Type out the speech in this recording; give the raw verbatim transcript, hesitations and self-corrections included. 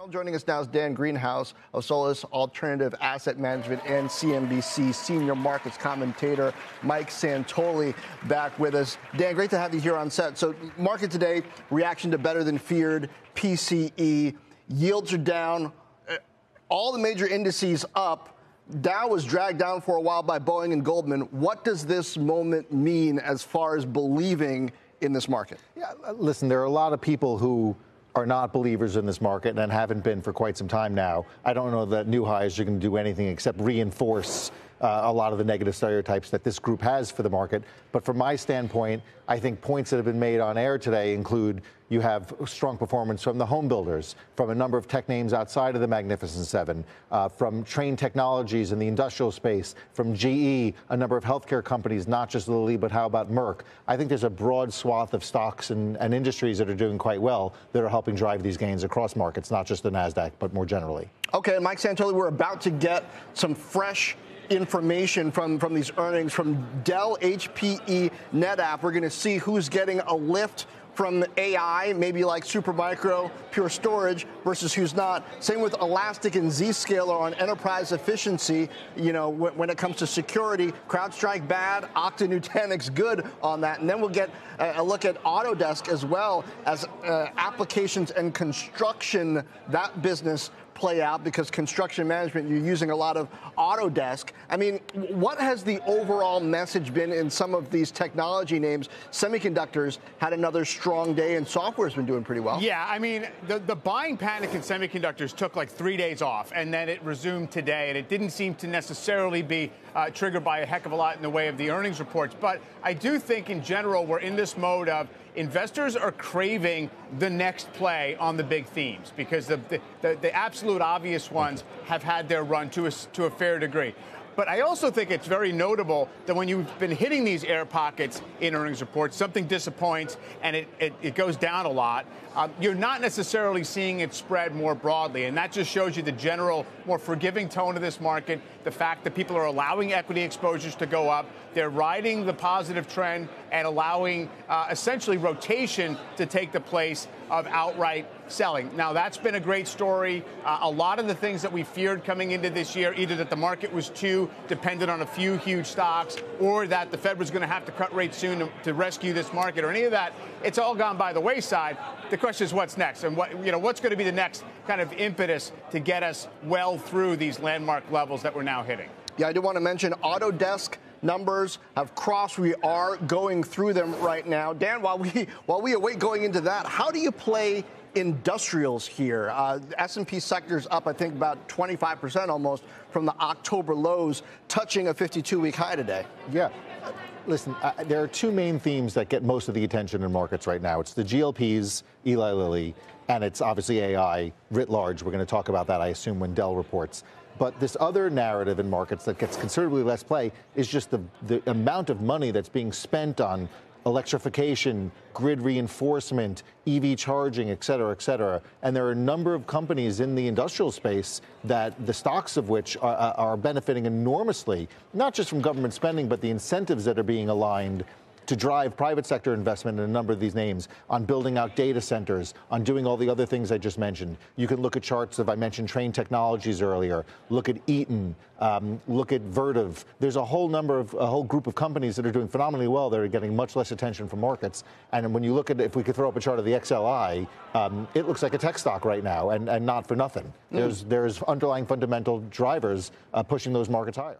Well, joining us now is Dan Greenhaus of Solus Alternative Asset Management and C N B C Senior Markets Commentator Mike Santoli back with us. Dan, great to have you here on set. So market today, reaction to better than feared, P C E, yields are down, all the major indices up. Dow was dragged down for a while by Boeing and Goldman. What does this moment mean as far as believing in this market? Yeah, listen, there are a lot of people who are not believers in this market and haven't been for quite some time now. I don't know that new highs are going to do anything except reinforce uh, a lot of the negative stereotypes that this group has for the market. But from my standpoint, I think points that have been made on air today include you have strong performance from the home builders, from a number of tech names outside of the Magnificent Seven, uh, from Trane Technologies in the industrial space, from G E, a number of healthcare companies, not just Lilly, but how about Merck? I think there's a broad swath of stocks and, and industries that are doing quite well that are helping drive these gains across markets, not just the Nasdaq, but more generally. Okay, Mike Santoli, we're about to get some fresh information from, from these earnings from Dell, H P E, NetApp. We're going to see who's getting a lift from A I, maybe like Supermicro, Pure Storage, versus who's not. Same with Elastic and Zscaler on enterprise efficiency. You know, when, when it comes to security, CrowdStrike bad, Okta, Nutanix good on that. And then we'll get a, a look at Autodesk as well as uh, applications and construction, that business play out, because construction management, you're using a lot of Autodesk. I mean, what has the overall message been in some of these technology names? Semiconductors had another strong day, and software's been doing pretty well. Yeah, I mean, the, the buying panic in semiconductors took like three days off, and then it resumed today, and it didn't seem to necessarily be uh, triggered by a heck of a lot in the way of the earnings reports. But I do think, in general, we're in this mode of investors are craving the next play on the big themes, because the, the, the, the absolute obvious ones have had their run to a, to a fair degree. But I also think it's very notable that when you've been hitting these air pockets in earnings reports, something disappoints and it, it, it goes down a lot, um, you're not necessarily seeing it spread more broadly. And that just shows you the general, more forgiving tone of this market, the fact that people are allowing equity exposures to go up, they're riding the positive trend and allowing uh, essentially rotation to take the place of outright selling. Now, that's been a great story. Uh, a lot of the things that we feared coming into this year, either that the market was too dependent on a few huge stocks, or that the Fed was going to have to cut rates soon to, to rescue this market, or any of that, it's all gone by the wayside. The question is what's next, and what, you know, what's going to be the next kind of impetus to get us well through these landmark levels that we're now hitting. Yeah, I do want to mention Autodesk numbers have crossed. We are going through them right now. Dan, while we while we await going into that, how do you play industrials here? Uh, S and P sector's up, I think, about twenty-five percent almost from the October lows, touching a fifty-two week high today. Yeah. Listen, uh, there are two main themes that get most of the attention in markets right now. It's the G L Ps, Eli Lilly, and it's obviously A I writ large. We're going to talk about that, I assume, when Dell reports. But this other narrative in markets that gets considerably less play is just the, the amount of money that's being spent on electrification, grid reinforcement, E V charging, et cetera, et cetera. And there are a number of companies in the industrial space that the stocks of which are, are benefiting enormously, not just from government spending, but the incentives that are being aligned to drive private sector investment in a number of these names, on building out data centers, on doing all the other things I just mentioned. You can look at charts of, I mentioned Trane Technologies earlier, look at Eaton, um, look at Vertiv. There's a whole number of, a whole group of companies that are doing phenomenally well that are getting much less attention from markets. And when you look at, if we could throw up a chart of the X L I, um, it looks like a tech stock right now, and, and not for nothing. Mm. There's, there's underlying fundamental drivers uh, pushing those markets higher.